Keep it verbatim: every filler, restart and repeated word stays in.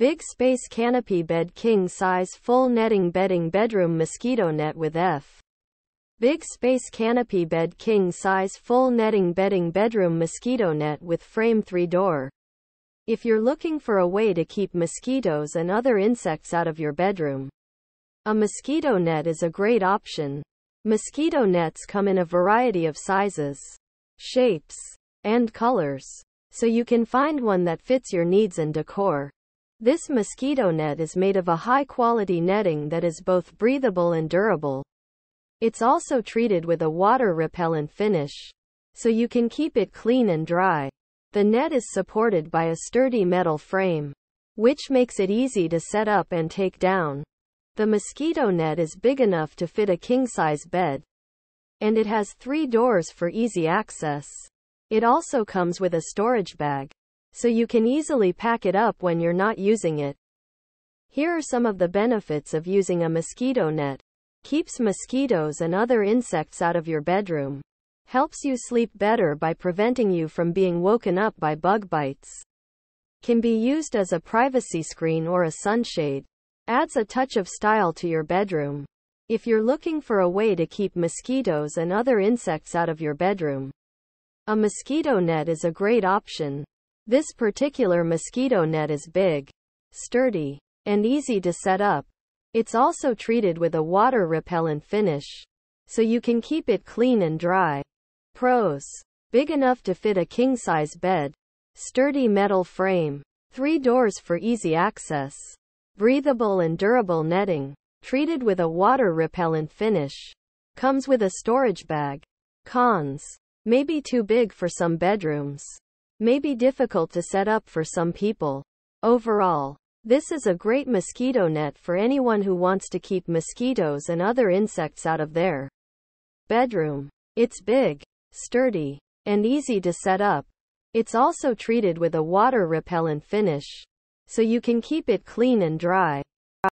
Big Space Canopy Bed King Size Full Netting Bedding Bedroom Mosquito Net with F. Big Space Canopy Bed King Size Full Netting Bedding Bedroom Mosquito Net with Frame three Door. If you're looking for a way to keep mosquitoes and other insects out of your bedroom, a mosquito net is a great option. Mosquito nets come in a variety of sizes, shapes, and colors, so you can find one that fits your needs and decor. This mosquito net is made of a high-quality netting that is both breathable and durable. It's also treated with a water-repellent finish, so you can keep it clean and dry. The net is supported by a sturdy metal frame, which makes it easy to set up and take down. The mosquito net is big enough to fit a king-size bed, and it has three doors for easy access. It also comes with a storage bag, so you can easily pack it up when you're not using it. Here are some of the benefits of using a mosquito net. Keeps mosquitoes and other insects out of your bedroom. Helps you sleep better by preventing you from being woken up by bug bites. Can be used as a privacy screen or a sunshade. Adds a touch of style to your bedroom. If you're looking for a way to keep mosquitoes and other insects out of your bedroom, a mosquito net is a great option. This particular mosquito net is big, sturdy, and easy to set up. It's also treated with a water-repellent finish, so you can keep it clean and dry. Pros: big enough to fit a king-size bed, sturdy metal frame, three doors for easy access, breathable and durable netting, treated with a water-repellent finish, comes with a storage bag. Cons: may be too big for some bedrooms. May be difficult to set up for some people. Overall, this is a great mosquito net for anyone who wants to keep mosquitoes and other insects out of their bedroom. It's big, sturdy, and easy to set up. It's also treated with a water-repellent finish, so you can keep it clean and dry.